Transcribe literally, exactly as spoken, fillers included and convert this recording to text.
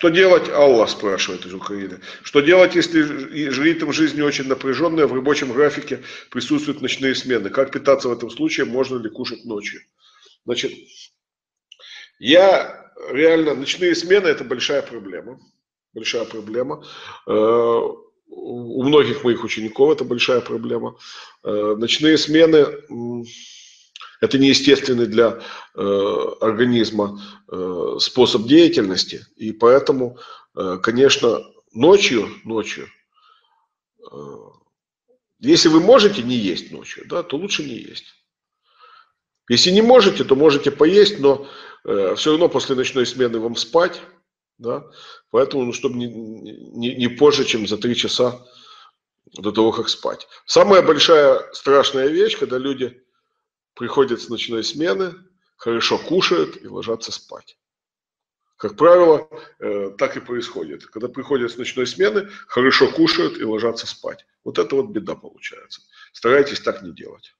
Что делать, Алла спрашивает из Украины. Что делать, если ритм жизни очень напряженный, в рабочем графике присутствуют ночные смены? Как питаться в этом случае, можно ли кушать ночью? Значит, я реально, ночные смены – это большая проблема. Большая проблема. У многих моих учеников это большая проблема. Ночные смены – это неестественный для организма способ деятельности. И поэтому, конечно, ночью, ночью, если вы можете не есть ночью, да, то лучше не есть. Если не можете, то можете поесть, но все равно после ночной смены вам спать. Да? Поэтому, ну, чтобы не, не, не позже, чем за три часа до того, как спать. Самая большая страшная вещь, когда люди приходят с ночной смены, хорошо кушают и ложатся спать. Как правило, э, так и происходит. Когда приходят с ночной смены, хорошо кушают и ложатся спать. Вот это вот беда получается. Старайтесь так не делать.